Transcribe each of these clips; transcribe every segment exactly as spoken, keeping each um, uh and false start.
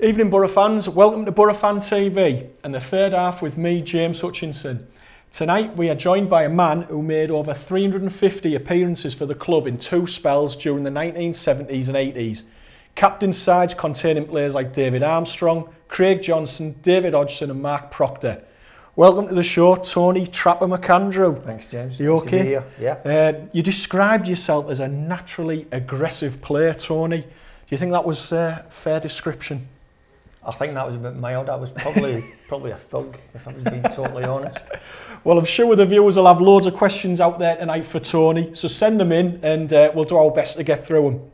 Evening Boro fans, welcome to Boro Fan T V and the third half with me, James Hutchinson. Tonight we are joined by a man who made over three hundred and fifty appearances for the club in two spells during the nineteen seventies and eighties. Captain sides containing players like David Armstrong, Craig Johnson, David Hodgson and Mark Proctor. Welcome to the show, Tony Trapper McAndrew. Thanks James, you okay? Nice to be here. Yeah. Uh, you described yourself as a naturally aggressive player, Tony. Do you think that was a fair description? I think that was a bit mild. I was probably probably a thug, if I'm being totally honest. Well, I'm sure the viewers will have loads of questions out there tonight for Tony, so send them in and uh, we'll do our best to get through them.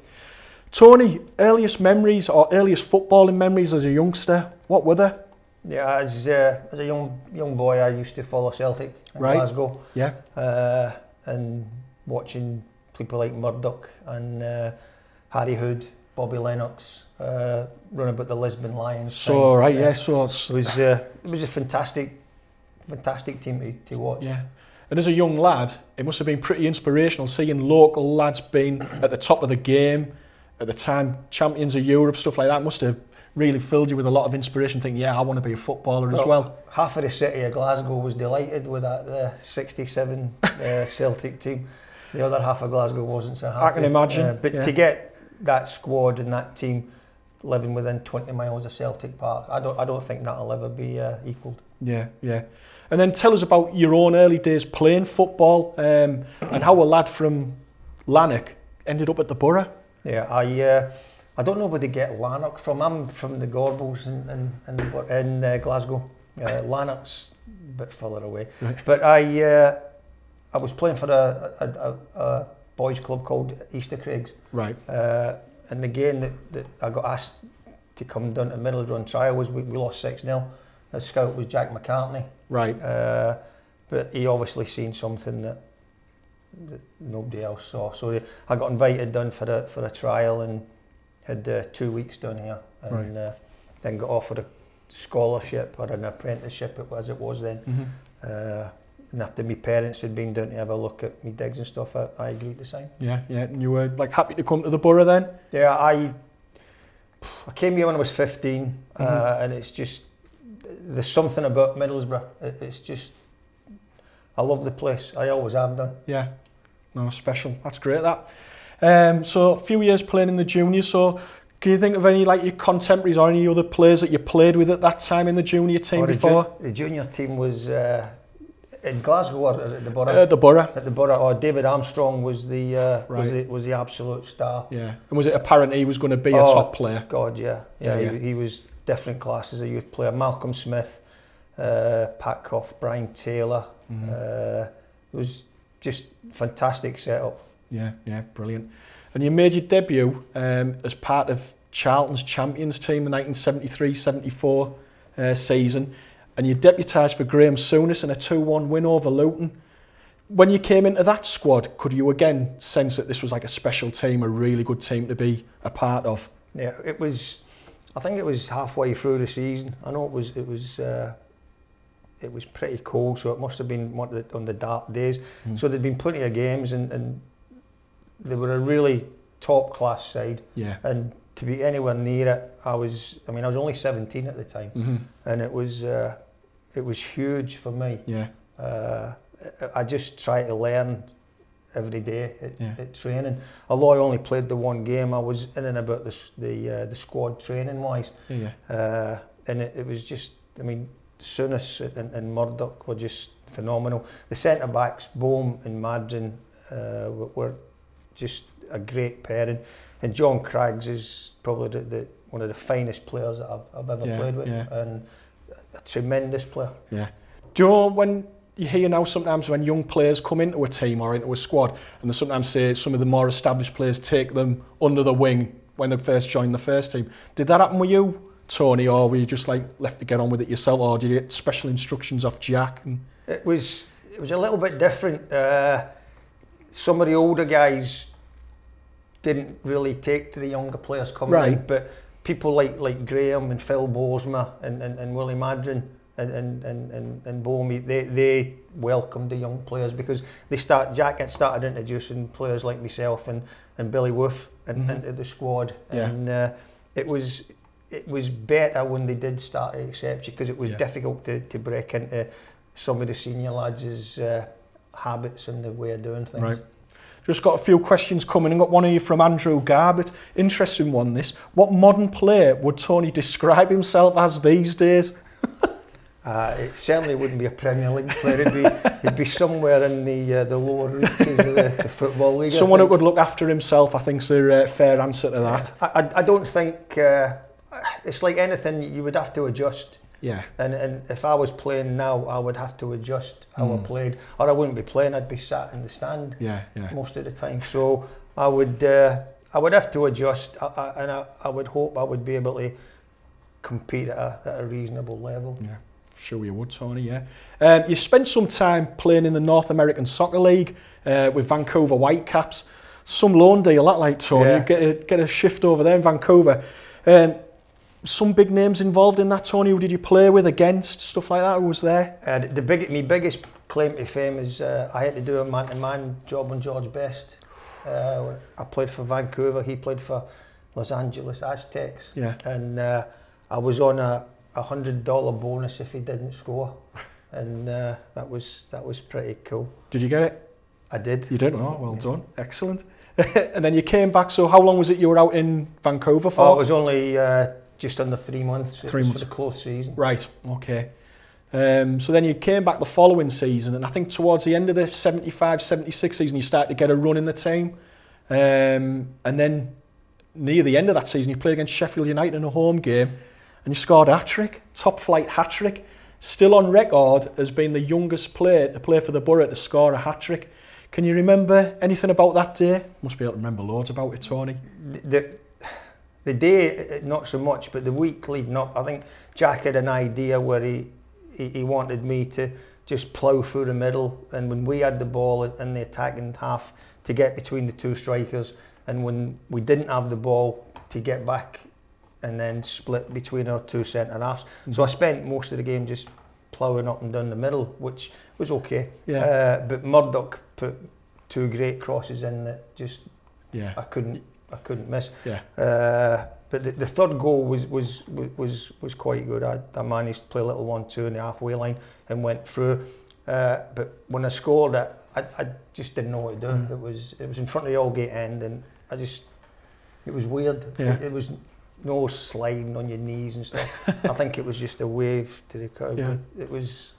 Tony, earliest memories or earliest footballing memories as a youngster, what were they? Yeah, as, uh, as a young young boy, I used to follow Celtic in right. Glasgow. Yeah. Uh, and watching people like Murdoch and uh, Harry Hood, Bobby Lennox, uh, run about the Lisbon Lions. So thing. right, yeah. So it's it was uh, it was a fantastic, fantastic team to, to watch. Yeah, and as a young lad, it must have been pretty inspirational seeing local lads being at the top of the game at the time, champions of Europe, stuff like that. Must have really filled you with a lot of inspiration. Thinking, yeah, I want to be a footballer well, as well. Half of the city of Glasgow was delighted with that uh, sixty-seven uh, Celtic team. The other half of Glasgow wasn't so happy. I can imagine. Uh, but yeah. to get that squad and that team living within twenty miles of Celtic Park, I don't I don't think that'll ever be uh, equalled. Yeah, yeah. And then tell us about your own early days playing football um, and how a lad from Lanark ended up at the Borough. Yeah, I uh, I don't know where they get Lanark from. I'm from the Gorbals in, in, in, in uh, Glasgow. Uh, Lanark's a bit further away. Right. But I uh, I was playing for a... a, a, a boys club called Easter Craig's. Right. Uh, and the game that, that I got asked to come down to Middlesbrough on trial was we, we lost six nil. The scout was Jack McCartney. Right. Uh, but he obviously seen something that, that nobody else saw. So they, I got invited down for a, for a trial and had uh, two weeks down here. And right. uh, then got offered a scholarship or an apprenticeship as it was then. Mm-hmm. uh, And after my parents had been down to have a look at me digs and stuff, I, I agreed to sign. Yeah, yeah. And you were like happy to come to the Borough then? Yeah, I I came here when I was fifteen, mm-hmm. uh, and it's just there's something about Middlesbrough. It, it's just I love the place. I always have done. Yeah, no, special. That's great. That. Um, so a few years playing in the juniors. So can you think of any like your contemporaries or any other players that you played with at that time in the junior team or before? The, ju the junior team was. Uh, In Glasgow or at the Borough? At the Borough. At the Borough. Or David Armstrong was the, uh, right. was the was the absolute star. Yeah. And was it apparent he was going to be oh, a top player? God, yeah. Yeah, yeah, he, yeah. he was different classes a youth player. Malcolm Smith, uh, Pat Cough, Brian Taylor. Mm-hmm. uh, it was just fantastic setup. Yeah, yeah, brilliant. And you made your debut um, as part of Charlton's champions team, the nineteen seventy-three seventy-four uh, season. And you deputised for Graeme Souness in a two one win over Luton. When you came into that squad, could you again sense that this was like a special team, a really good team to be a part of? Yeah, it was. I think it was halfway through the season. I know it was. It was. Uh, it was pretty cold, so it must have been one of the, on the dark days. Mm. So there'd been plenty of games, and, and they were a really top class side. Yeah. And to be anywhere near it, I was. I mean, I was only seventeen at the time, mm-hmm. and it was. Uh, It was huge for me. Yeah. Uh, I just try to learn every day at, yeah. at training. Although I only played the one game, I was in and about the the, uh, the squad training wise. Yeah. Uh, and it, it was just, I mean, Souness and, and Murdoch were just phenomenal. The centre backs, Bohm and Maddren, uh, were just a great pairing. And John Craggs is probably the, the, one of the finest players that I've, I've ever yeah, played with. Yeah. And a tremendous player. Yeah. Do you know when you hear now sometimes when young players come into a team or into a squad and they sometimes say some of the more established players take them under the wing when they first join the first team. Did that happen with you, Tony, or were you just like left to get on with it yourself, or did you get special instructions off Jack? And it was it was a little bit different. Uh, some of the older guys didn't really take to the younger players coming right. in, but people like, like Graeme and Phil Bosma and, and, and Willie Maddren and, and, and, and Bomey, they, they welcomed the young players because they start, Jack had started introducing players like myself and, and Billy Woof and, mm-hmm. into the squad. Yeah. And uh, it was it was better when they did start to accept you, because it was yeah. difficult to, to break into some of the senior lads' uh, habits and the way of doing things. Right. Just got a few questions coming. I've got one of you from Andrew Garbutt. Interesting one, this. What modern player would Tony describe himself as these days? Uh, it certainly wouldn't be a Premier League player. It'd be, it'd be somewhere in the uh, the lower reaches of the, the Football League. Someone who would look after himself, I think, is a uh, fair answer to that. I, I don't think... Uh, it's like anything, you would have to adjust. Yeah. And, and if I was playing now, I would have to adjust how mm. I played. Or I wouldn't be playing, I'd be sat in the stand yeah, yeah. most of the time. So I would, uh, I would have to adjust, I, I, and I, I would hope I would be able to compete at a, at a reasonable level. Yeah. Sure you would, Tony, yeah. Um, you spent some time playing in the North American Soccer League uh, with Vancouver Whitecaps. Some loan deal, that like, Tony. Yeah. You get a, get a shift over there in Vancouver. Um, some big names involved in that, Tony. Who did you play with, against, stuff like that? Who was there? Uh, the big, my biggest claim to fame is uh, I had to do a man-to-man job on George Best. Uh, I played for Vancouver, he played for Los Angeles Aztecs. Yeah. And uh, I was on a... a hundred dollar bonus if he didn't score, and uh, that was that was pretty cool. Did you get it? I did. You did? Oh, well yeah. done. Excellent. And then you came back. So how long was it you were out in Vancouver for? Oh, it was only uh, just under three months. Three it was months for the close season. Right. Okay. Um, so then you came back the following season, and I think towards the end of the seventy-five seventy-six season, you started to get a run in the team, um, and then near the end of that season, you played against Sheffield United in a home game. And you scored a hat-trick, top-flight hat-trick, still on record as being the youngest player to play for the Borough to score a hat-trick. Can you remember anything about that day? Must be able to remember loads about it, Tony. The, the, the day, not so much, but the week leading up, I think Jack had an idea where he, he, he wanted me to just plough through the middle, and when we had the ball in the attacking half, to get between the two strikers, and when we didn't have the ball, to get back and then split between our two centre-halves. So I spent most of the game just ploughing up and down the middle, which was okay. Yeah. Uh, but Murdoch put two great crosses in that just yeah. I couldn't I couldn't miss. Yeah. Uh, but the, the third goal was was was was quite good. I, I managed to play a little one-two in the halfway line and went through. Uh, but when I scored it, I, I just didn't know what to do. Mm. It was it was in front of the Aldgate end, and I just it was weird. Yeah. It, it was. No sliding on your knees and stuff. I think it was just a wave to the crowd. Yeah. It was,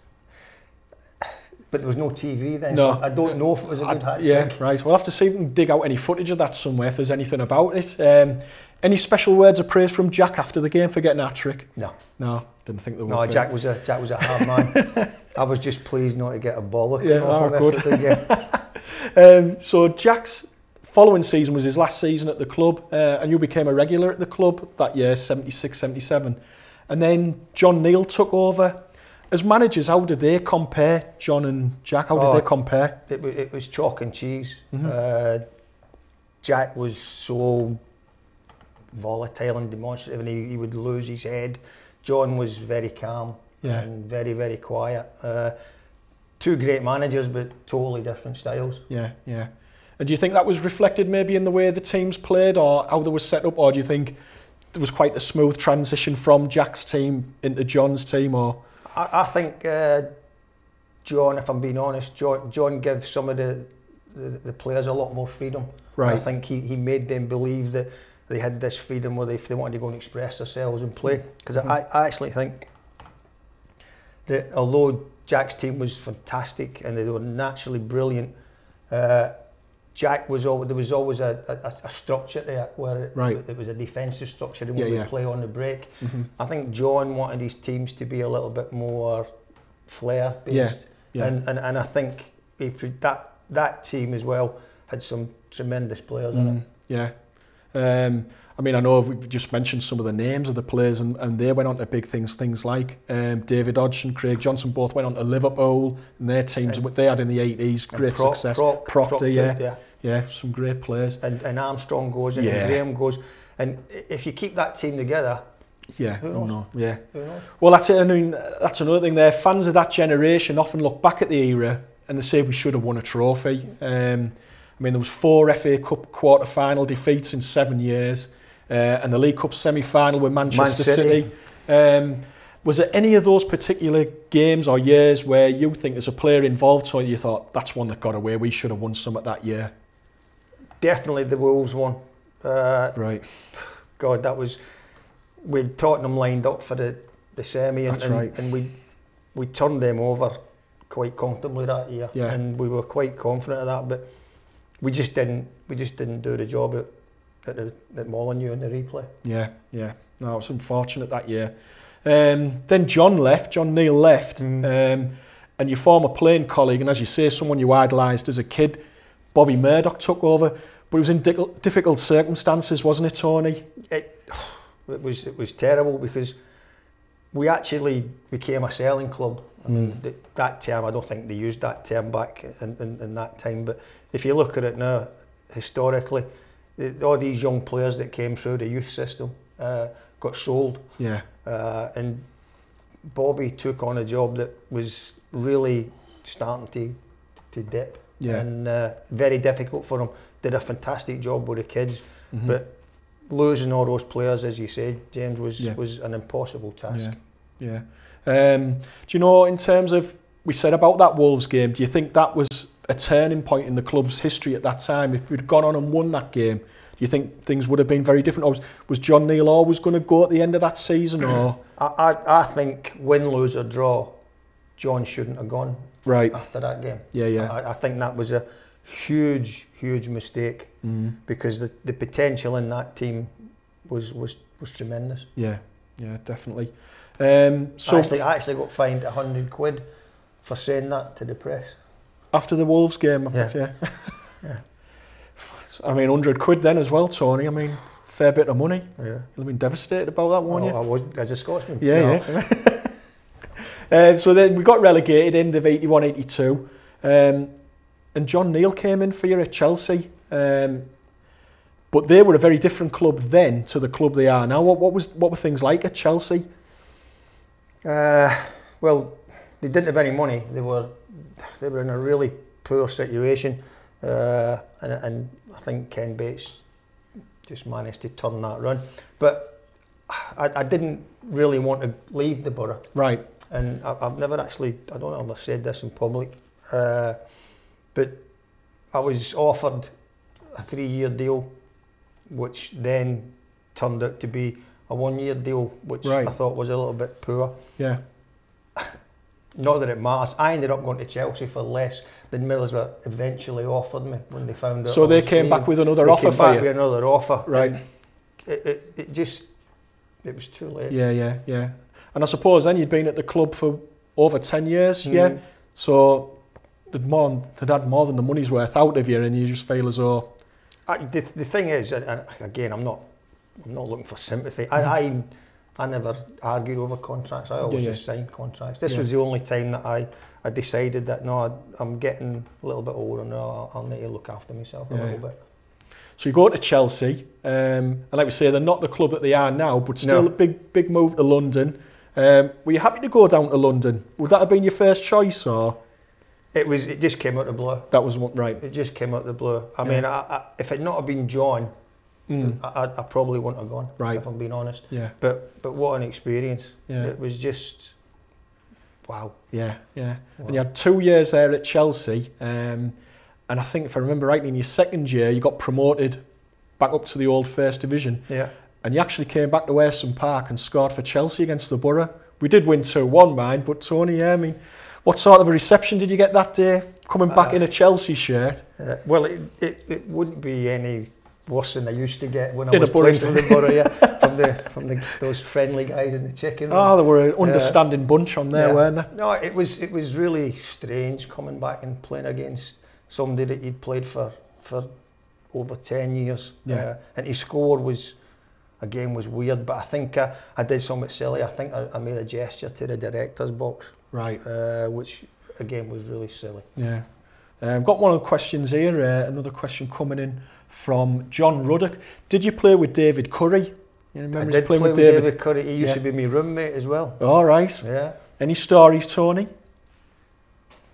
but there was no T V then. No. So I don't know if it was a good hat trick. Yeah, right. We'll have to see if we can dig out any footage of that somewhere if there's anything about it. Um, any special words of praise from Jack after the game for getting that trick? No, no, didn't think there was. No, Jack was a Jack was a hard man. I was just pleased not to get a bollock. Yeah, off oh, good. After the game. um, so Jack's. Following season was his last season at the club, uh, and you became a regular at the club that year, seventy-six seventy-seven. And then John Neal took over. As managers, how did they compare, John and Jack? How oh, did they compare? It, it was chalk and cheese. Mm-hmm. uh, Jack was so volatile and demonstrative, and he, he would lose his head. John was very calm yeah. and very, very quiet. Uh, two great managers, but totally different styles. Yeah, yeah. And do you think that was reflected maybe in the way the teams played or how they were set up? Or do you think there was quite a smooth transition from Jack's team into John's team? Or I, I think uh, John, if I'm being honest, John, John gave some of the, the, the players a lot more freedom. Right. I think he, he made them believe that they had this freedom where they, if they wanted to go and express themselves and play. Because mm-hmm. I, I actually think that although Jack's team was fantastic and they were naturally brilliant, uh, Jack was always, there was always a, a, a structure there where right. it, it was a defensive structure and yeah, we would yeah. play on the break. Mm-hmm. I think John wanted his teams to be a little bit more flair based yeah, yeah. And, and, and I think he, that that team as well had some tremendous players mm-hmm. in it. Yeah. Um, I mean, I know we've just mentioned some of the names of the players and, and they went on to big things, things like um, David Hodgson, Craig Johnson, both went on to Liverpool and their teams, and what they had in the eighties, great Proc, success. Proc, Proctor, Proctor yeah, yeah. Yeah, some great players. And, and Armstrong goes in, yeah. and Graeme goes. And if you keep that team together, yeah, who knows? No, yeah. Who knows? Well, that's it. I mean, that's another thing there. Fans of that generation often look back at the era and they say we should have won a trophy. Um, I mean, there was four F A Cup quarter-final defeats in seven years. uh, and the League Cup semi-final with Manchester Man City. City. Um, was there any of those particular games or years where you think as a player involved, so you thought, that's one that got away, we should have won some at that year? Definitely the Wolves one. Uh, right. God, that was... We'd Tottenham lined up for the, the semi, and, and, right. and we we turned them over quite comfortably that year, yeah. and we were quite confident of that, but we just didn't we just didn't do the job at at, the, at Molineux in the replay. Yeah, yeah. No, it was unfortunate that year. Um, then John left, John Neal left, mm. um, and your former playing colleague, and as you say, someone you idolised as a kid, Bobby Murdoch took over, but it was in di difficult circumstances, wasn't it, Tony? It, It was it was terrible because we actually became a selling club. I mean, mm. th that term, I don't think they used that term back in, in, in that time. But if you look at it now, historically, the, all these young players that came through the youth system uh, got sold. Yeah. Uh, and Bobby took on a job that was really starting to to dip. Yeah. And uh, very difficult for him. Did a fantastic job with the kids, mm-hmm. but. Losing all those players, as you said, James, was yeah. was an impossible task. Yeah. yeah. Um, do you know, in terms of, we said about that Wolves game, do you think that was a turning point in the club's history at that time? If we'd gone on and won that game, do you think things would have been very different? Or was, was John Neal always going to go at the end of that season? Or I, I, I think win, lose or draw, John shouldn't have gone right after that game. Yeah, yeah. I, I think that was a huge, huge mistake mm. because the, the potential in that team was was was tremendous. Yeah, yeah, definitely. Um, so I actually, I actually got fined a hundred quid for saying that to the press after the Wolves game. Yeah, yeah. yeah. I mean, hundred quid then as well, Tony. I mean, fair bit of money. Yeah, you'd have been devastated about that, weren't oh, you? I was as a Scotsman. Yeah, no. yeah. uh, so then we got relegated end of eighty-one eighty-two. Um, And John Neal came in for you at Chelsea, um, but they were a very different club then to the club they are now. What, what was what were things like at Chelsea? Uh, well, they didn't have any money. They were they were in a really poor situation, uh, and, and I think Ken Bates just managed to turn that run. But I, I didn't really want to leave the borough. Right. And I, I've never actually I don't know if I've said this in public. Uh, But I was offered a three-year deal, which then turned out to be a one-year deal, which right. I thought was a little bit poor. Yeah. Not that it matters. I ended up going to Chelsea for less than Middlesbrough eventually offered me when they found out. So they came back with another offer for you? They came back with another offer. Right. It, it, it just, it was too late. Yeah, yeah, yeah. And I suppose then you'd been at the club for over ten years, mm. yeah? So... They'd, more, they'd had more than the money's worth out of you, and you just feel as though. I, the, the thing is, and, and again, I'm not, I'm not looking for sympathy. I, I, I never argued over contracts. I always yeah, yeah. just signed contracts. This yeah. was the only time that I, I decided that no, I, I'm getting a little bit older now. I'll need to look after myself a yeah. little bit. So you go to Chelsea, um, and like we say, they're not the club that they are now, but still no. a big, big move to London. Um, were you happy to go down to London? Would that have been your first choice, or? It was. It just came out of the blue. That was what, right. It just came out of the blue. I yeah. mean, I, I, if it not have been John, mm. I, I probably wouldn't have gone. Right. If I'm being honest. Yeah. But but what an experience. Yeah. It was just, wow. Yeah, yeah. Wow. And you had two years there at Chelsea, um, and I think if I remember rightly, in your second year, you got promoted back up to the old First Division. Yeah. And you actually came back to Wareston Park and scored for Chelsea against the Borough. We did win two one, mind, but Tony, yeah, I mean. What sort of a reception did you get that day, coming back uh, in a Chelsea shirt? Uh, well, it, it, it wouldn't be any worse than I used to get when in I was playing for the Borough, yeah, from, the, from the, those friendly guys in the chicken room. Oh, they were an understanding uh, bunch on there, yeah. weren't they? No, it was, it was really strange coming back and playing against somebody that he'd played for, for over ten years. Yeah. Uh, and his score was... Again, was weird, but I think I, I did something silly. I think I, I made a gesture to the director's box, right? Uh, which again was really silly. Yeah, uh, I've got one of the questions here. Uh, another question coming in from John Ruddock. Did you play with David Curry? You remember I did play with David? David Curry. He used yeah. to be my roommate as well. All right. Yeah. Any stories, Tony?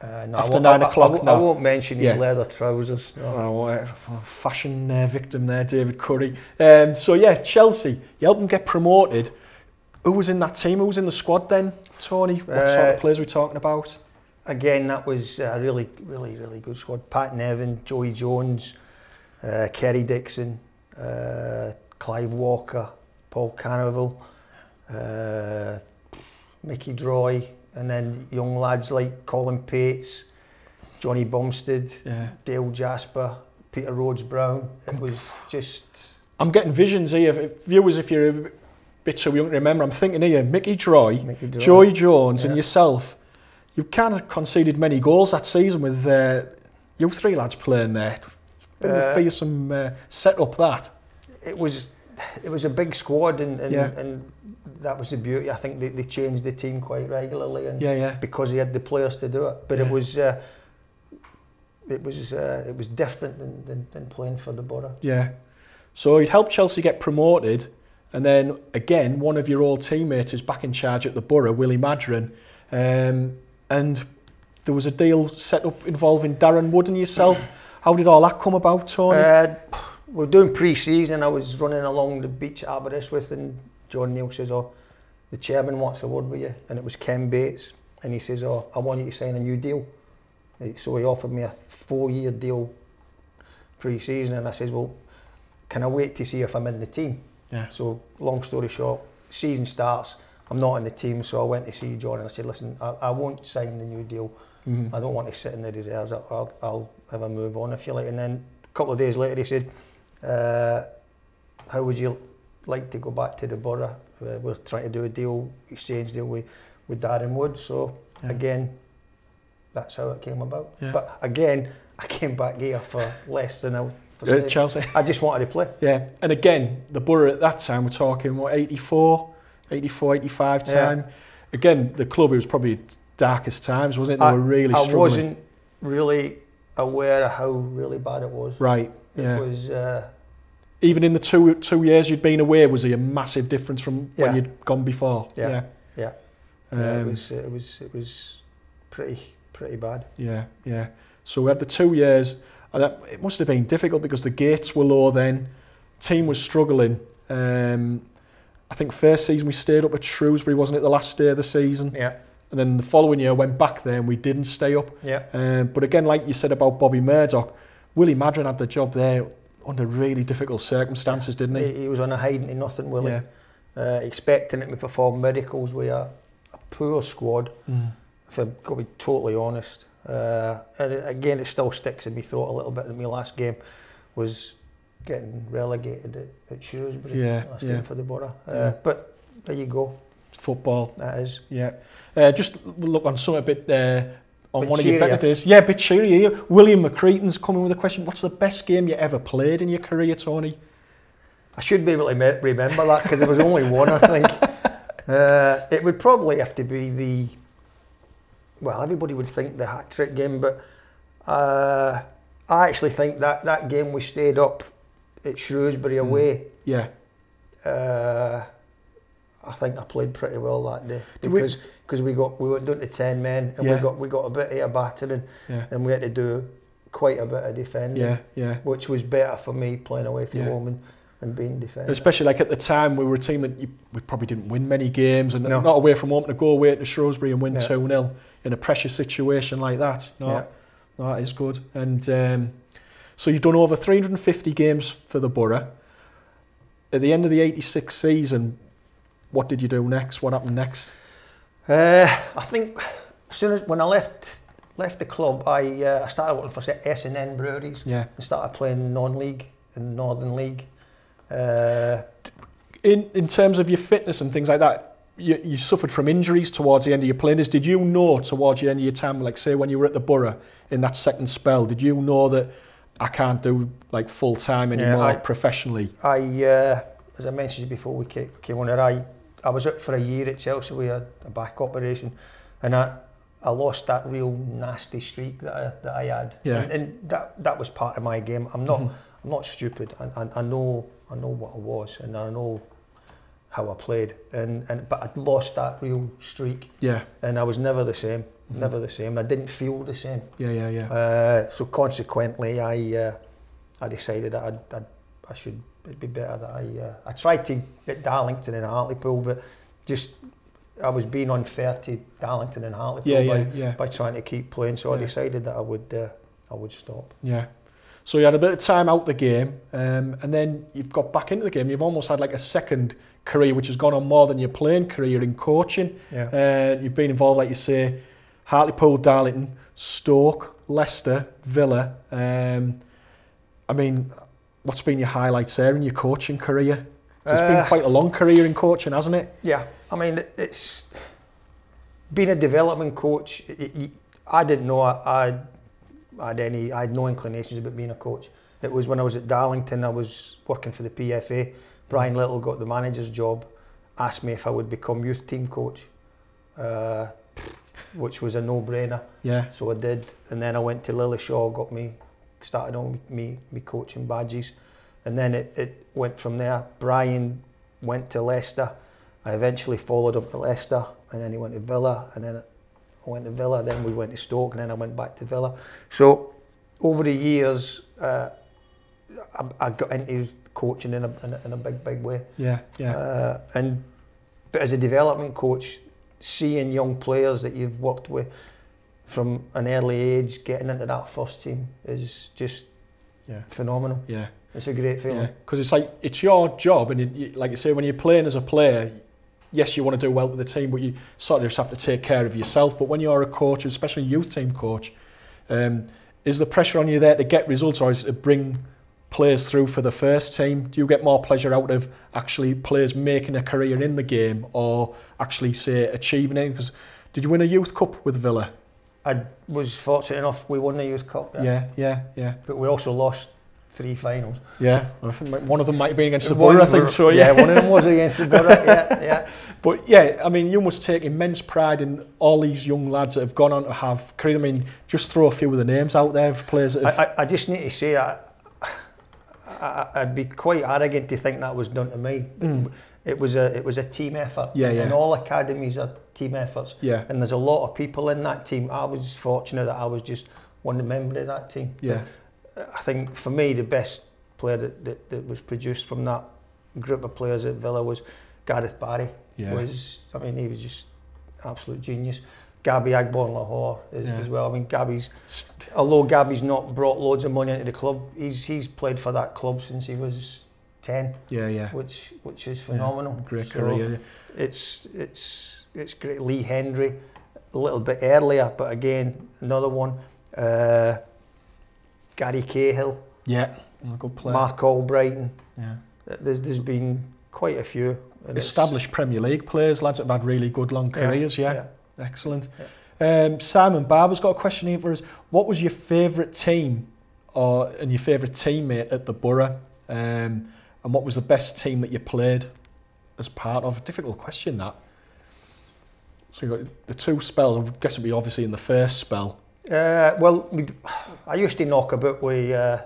Uh, no, after nine o'clock. I, I, no. I won't mention his yeah. leather trousers. No. No, fashion uh, victim there, David Curry. Um, so yeah, Chelsea, you helped them get promoted. Who was in that team? Who was in the squad then, Tony? What uh, sort of players are we talking about? Again, that was a really, really, really good squad. Pat Nevin, Joey Jones, uh, Kerry Dixon, uh, Clive Walker, Paul Cannaville, uh, Mickey Droy, and then young lads like Colin Pates, Johnny Bumstead, yeah. Dale Jasper, Peter Rhodes-Brown. It was just... I'm getting visions here. Viewers, if you're a bit too young to remember, I'm thinking here, Mickey Droy, Mickey Droy. Joey Jones yeah. and yourself. You kind of conceded many goals that season with uh, you three lads playing there. Bit of a fearsome uh, set-up, that. It was... It was a big squad, and, and, yeah. and that was the beauty. I think they, they changed the team quite regularly, and yeah, yeah. because they had the players to do it. But yeah. it was, uh, it was, uh, it was different than, than, than playing for the Borough. Yeah. So he'd helped Chelsea get promoted, and then again, one of your old teammates is back in charge at the Borough, Willie Maddren, um, and there was a deal set up involving Darren Wood and yourself. How did all that come about, Tony? Uh, We were doing pre-season. I was running along the beach at Aberystwyth, and John Neal says, oh, the chairman wants a word with you. And it was Ken Bates, and he says, oh, I want you to sign a new deal. So he offered me a four-year deal pre-season, and I says, well, can I wait to see if I'm in the team? Yeah. So long story short, season starts, I'm not in the team, so I went to see John and I said, listen, I, I won't sign the new deal. Mm-hmm. I don't want to sit in the reserves. I'll, I'll have a move on, if you like. And then a couple of days later, he said, Uh, how would you like to go back to the Borough? Uh, we're trying to do a deal, exchange deal with, with Darren Wood. So yeah. again, that's how it came about. Yeah. But again, I came back here for less than a percent. Chelsea. I just wanted to play. Yeah, and again, the Borough at that time, we're talking what, eighty-four, eighty-five time. Yeah. Again, the club, it was probably darkest times, wasn't it? They I, were really I struggling. I wasn't really aware of how really bad it was. Right. It yeah. was uh, even in the two two years you'd been away, was there a massive difference from yeah. when you'd gone before? Yeah, yeah. yeah. Um, yeah it was it was it was pretty pretty bad. Yeah, yeah. So we had the two years, and that, it must have been difficult because the gates were low then. Team was struggling. Um, I think first season we stayed up at Shrewsbury, wasn't it? The last day of the season. Yeah. And then the following year went back there and we didn't stay up. Yeah. Um, but again, like you said about Bobby Murdoch, Willie Maddren had the job there under really difficult circumstances, didn't he? He, he was on a hiding to nothing, Willie. Yeah. Uh, expecting that we perform miracles with a, a poor squad, mm. if I've got to be totally honest. Uh, and it, again, it still sticks in my throat a little bit. That my last game was getting relegated at, at Shrewsbury. Yeah, last yeah. game for the Borough. Uh, yeah. But there you go. Football. That is. Yeah. Uh, just look on something a bit there. Uh, On one of your better days. Yeah, a bit cheery. William McCreaton's coming with a question. What's the best game you ever played in your career, Tony? I should be able to remember that because there was only one, I think. Uh, it would probably have to be the... Well, everybody would think the hat-trick game, but uh, I actually think that, that game we stayed up at Shrewsbury mm. away. Yeah. Uh, I think I played pretty well that day because because we, we got we went down to ten men and yeah. we got we got a bit of battering yeah. and we had to do quite a bit of defending, yeah, yeah. which was better for me playing away from yeah. home and, and being defended. Especially like at the time we were a team that you, we probably didn't win many games and no. not away from home to go away to Shrewsbury and win yeah. two nil in a pressure situation like that. No, yeah. no that is good. And um, so you've done over three hundred and fifty games for the Borough. At the end of the eighty-six season, what did you do next? What happened next? Uh, I think as soon as when I left left the club, I uh, I started working for S and N Breweries. Yeah. And started playing non-league and Northern League. Uh, in in terms of your fitness and things like that, you, you suffered from injuries towards the end of your playing. Did you know towards the end of your time, like say when you were at the Borough in that second spell, did you know that I can't do like full time anymore, yeah, I, like professionally? I uh, as I mentioned before we came on here, I. I was out for a year at Chelsea with a, a back operation, and I, I lost that real nasty streak that I, that I had, yeah. and, and that that was part of my game. I'm not mm-hmm. I'm not stupid. I, I I know I know what I was, and I know how I played, and and but I'd lost that real streak, yeah. and I was never the same. never the same. I didn't feel the same. Yeah, yeah, yeah. Uh, so consequently, I uh, I decided that I'd, I'd, I should it'd be better that I uh, I tried to get Darlington and Hartlepool, but just I was being unfair to Darlington and Hartlepool yeah, yeah, by, yeah. by trying to keep playing. So yeah. I decided that I would uh, I would stop. Yeah. So you had a bit of time out the game, um, and then you've got back into the game. You've almost had like a second career, which has gone on more than your playing career in coaching. Yeah. Uh, you've been involved, like you say, Hartlepool, Darlington, Stoke, Leicester, Villa. Um, I mean, what's been your highlights there in your coaching career? So it's uh, been quite a long career in coaching, hasn't it? Yeah. I mean, it's being a development coach. It, it, I didn't know I. I I had any, I had no inclinations about being a coach. It was when I was at Darlington, I was working for the P F A. Brian Little got the manager's job, asked me if I would become youth team coach, uh, which was a no-brainer. Yeah. So I did, and then I went to Lillyshaw, got me, started on me, me coaching badges, and then it, it went from there. Brian went to Leicester. I eventually followed up to Leicester, and then he went to Villa, and then I went to Villa, then we went to Stoke, and then I went back to Villa. So over the years, uh, I, I got into coaching in a, in a, in a big, big way. Yeah, yeah. Uh, and but as a development coach, seeing young players that you've worked with from an early age getting into that first team is just yeah. phenomenal. Yeah, it's a great feeling. Because yeah. it's like it's your job, and you, you, like you say, when you're playing as a player. Yes, you want to do well with the team, but you sort of just have to take care of yourself. But when you're a coach, especially a youth team coach, um, is the pressure on you there to get results, or is it to bring players through for the first team? Do you get more pleasure out of actually players making a career in the game, or actually, say, achieving it? Because did you win a youth cup with Villa? I was fortunate enough, we won the youth cup. Yeah, yeah, yeah. yeah. But we also lost three finals. Yeah, I think one of them might be against Boro, I think. So, yeah. yeah, one of them was against Boro, yeah, yeah. But yeah, I mean, you must take immense pride in all these young lads that have gone on to have career. I mean, just throw a few of the names out there of players that have... I, I, I just need to say, I, I, I'd be quite arrogant to think that was done to me. Mm. It was a it was a team effort. Yeah, yeah. And all academies are team efforts. Yeah. And there's a lot of people in that team. I was fortunate that I was just one member of that team. Yeah. But, I think for me the best player that, that, that was produced from that group of players at Villa was Gareth Barry. Yeah. Was I mean he was just absolute genius. Gabby Agbon-Lahore as, yeah. as well. I mean Gabby's, although Gabby's not brought loads of money into the club, he's he's played for that club since he was ten. Yeah, yeah. Which which is phenomenal. Yeah, great so career. Yeah. It's it's it's great. Lee Hendry, a little bit earlier, but again another one. Uh, Gary Cahill, yeah, good player. Mark Albrighton, yeah. There's there's been quite a few established Premier League players, lads that have had really good long careers. Yeah, yeah. yeah. Excellent. Yeah. Um, Simon Barber's got a question here for us. What was your favourite team, or and your favourite teammate at the Borough, um, and what was the best team that you played as part of? Difficult question that. So you got the two spells. I guess it'd be obviously in the first spell. Uh, well, we, I used to knock about with, uh,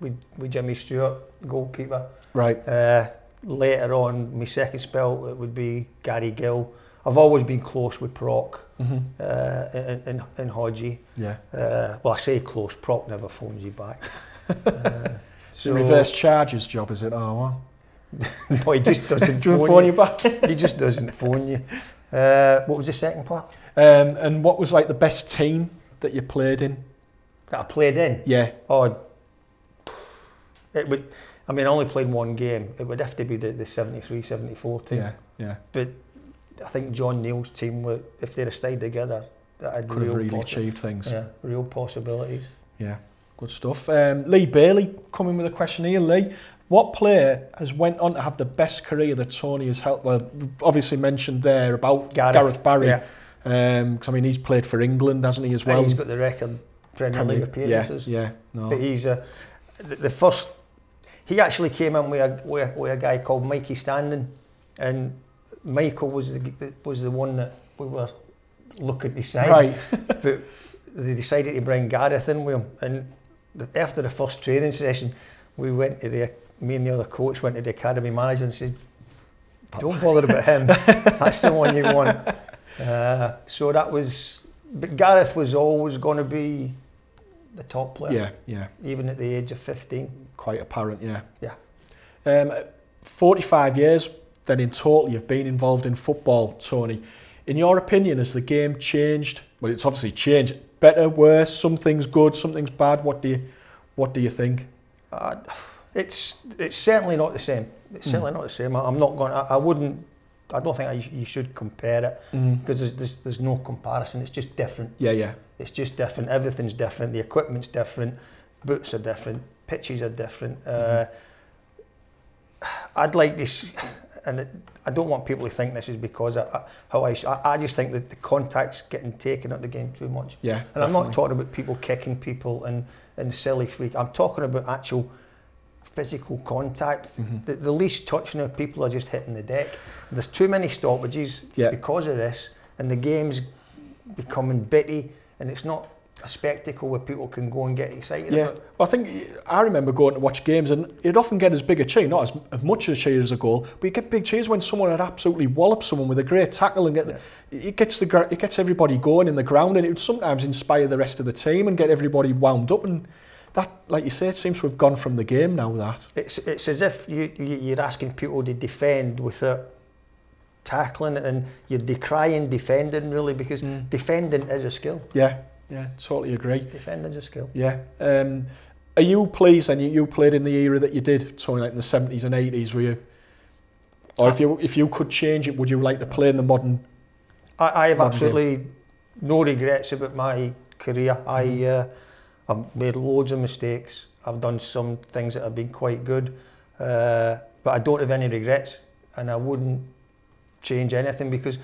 with, with Jimmy Stewart, goalkeeper. Right. Uh, later on, my second spell, it would be Gary Gill. I've always been close with Proc mm-hmm. uh, and, and, and Hodgie. Yeah. Uh, well, I say close, Proc never phones you back. uh, so reverse charges job, is it? Oh, what? No, he just doesn't phone, phone you. you back. He just doesn't phone you. Uh, what was the second part? Um, and what was like the best team that you played in? That I played in? Yeah. Oh, it would, I mean, I only played one game. It would have to be the, the seventy-three seventy-four team. Yeah, yeah. But I think John Neal's team, were, if they'd have stayed together, that had Could real have really achieved things. Yeah, real possibilities. Yeah, good stuff. Um, Lee Bailey coming with a question here. Lee, what player has went on to have the best career that Tony has helped? Well, obviously mentioned there about Gareth, Gareth Barry. Yeah. Um, cause I mean, he's played for England, hasn't he, as well? And he's got the record Premier League appearances. Yeah, yeah. No. But he's a, the, the first. He actually came in with a with, with a guy called Mikey Standing, and Michael was the was the one that we were looking to sign. Right. But they decided to bring Gareth in with him, and the, after the first training session, we went to the me and the other coach went to the academy manager and said, "Don't bother about him. That's the one you want." Uh, so that was But Gareth was always going to be the top player. Yeah, yeah. Even at the age of fifteen. Quite apparent, yeah. Yeah. Um, forty-five years, then in total, you've been involved in football, Tony. In your opinion, has the game changed? Well, it's obviously changed. Better, worse, something's good, something's bad. What do you, what do you think? Uh, it's it's certainly not the same. It's mm. certainly not the same. I, I'm not going. I, I wouldn't. I don't think I, you should compare it because mm. there's, there's there's no comparison. It's just different. Yeah, yeah. It's just different. Everything's different. The equipment's different. Boots are different. Pitches are different. Uh, mm. I'd like this, and it, I don't want people to think this is because I, I, how I, I. I just think that the contact's getting taken out of the game too much. Yeah, and definitely. I'm not talking about people kicking people and and silly freak. I'm talking about actual physical contact. Mm-hmm. the, the least touch now, people are just hitting the deck. There's too many stoppages yeah. because of this, and the game's becoming bitty, and it's not a spectacle where people can go and get excited yeah. about. Well, I think I remember going to watch games, and you'd often get as big a cheer, not as, as much a cheer as a goal, but you get big cheers when someone had absolutely walloped someone with a great tackle, and get yeah. the, it gets the it gets everybody going in the ground, and it would sometimes inspire the rest of the team and get everybody wound up. And that, like you say, it seems to have gone from the game now. That it's it's as if you, you you're asking people to defend without tackling, and you're decrying defending really, because mm. defending is a skill. Yeah, yeah, totally agree. Defending is a skill. Yeah. Um, are you pleased? And you, you played in the era that you did, so like in the seventies and eighties, were you? Or I, if you if you could change it, would you like to play in the modern? I, I have modern absolutely game? no regrets about my career. Mm. I. Uh, I've made loads of mistakes. I've done some things that have been quite good, uh, but I don't have any regrets, and I wouldn't change anything because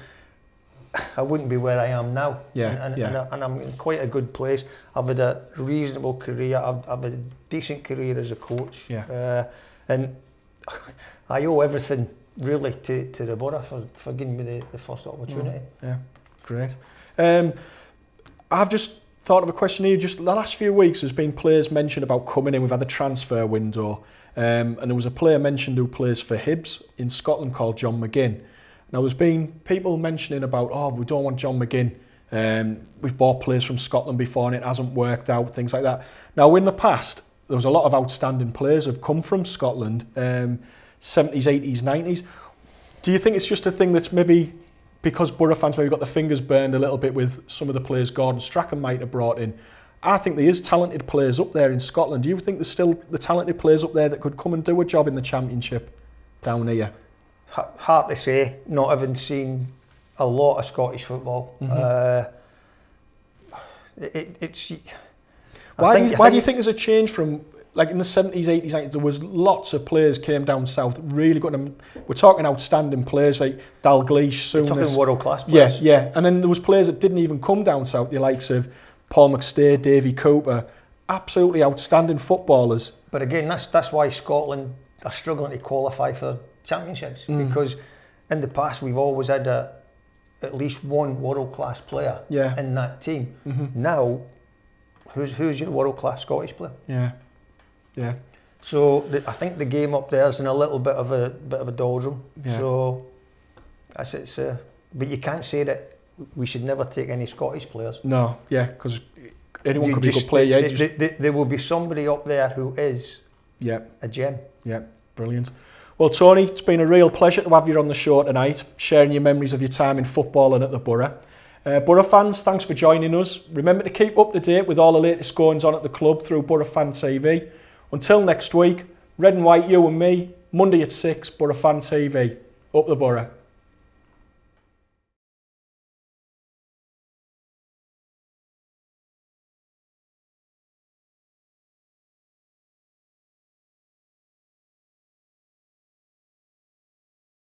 I wouldn't be where I am now. Yeah, and, and, yeah. And, I, and I'm in quite a good place. I've had a reasonable career. I've, I've had a decent career as a coach, yeah. uh, and I owe everything really to, to the Boro for, for giving me the, the first opportunity. Mm, yeah, great. Um, I've just thought of a question here. Just the last few weeks there's been players mentioned about coming in. We've had the transfer window, um, and there was a player mentioned who plays for Hibs in Scotland called John McGinn. Now there's been people mentioning about, oh, we don't want John McGinn, um, we've bought players from Scotland before and it hasn't worked out, things like that. Now in the past there was a lot of outstanding players who have come from Scotland, um, seventies, eighties, nineties. Do you think it's just a thing that's maybe because Boro fans maybe got their fingers burned a little bit with some of the players Gordon Strachan might have brought in? I think there is talented players up there in Scotland. Do you think there's still the talented players up there that could come and do a job in the Championship down here? Hard to say, not having seen a lot of Scottish football. Mm-hmm. uh, it, it's. Why, think, do, you, why do you think there's a change from, like in the seventies, eighties, nineties, there was lots of players came down south, really got them. We're talking outstanding players like Dalgleish, Souness. We're talking world-class players. Yeah, yeah. And then there was players that didn't even come down south, the likes of Paul McStay, Davy Cooper, absolutely outstanding footballers. But again, that's that's why Scotland are struggling to qualify for championships, mm. because in the past we've always had a, at least one world-class player yeah. in that team. Mm-hmm. Now, who's, who's your world-class Scottish player? Yeah. Yeah, so the, I think the game up there is in a little bit of a bit of a doldrum. Yeah. So that's it's. Uh, but you can't say that we should never take any Scottish players. No, yeah, because anyone you could just, be a good player. Yeah, they, they, they, there will be somebody up there who is. Yeah. A gem. Yeah, brilliant. Well, Tony, it's been a real pleasure to have you on the show tonight, sharing your memories of your time in football and at the Boro. Uh, Boro fans, thanks for joining us. Remember to keep up to date with all the latest goings on at the club through Boro Fan T V. Until next week, red and white, you and me, Monday at six, Boro Fan T V. Up the Boro.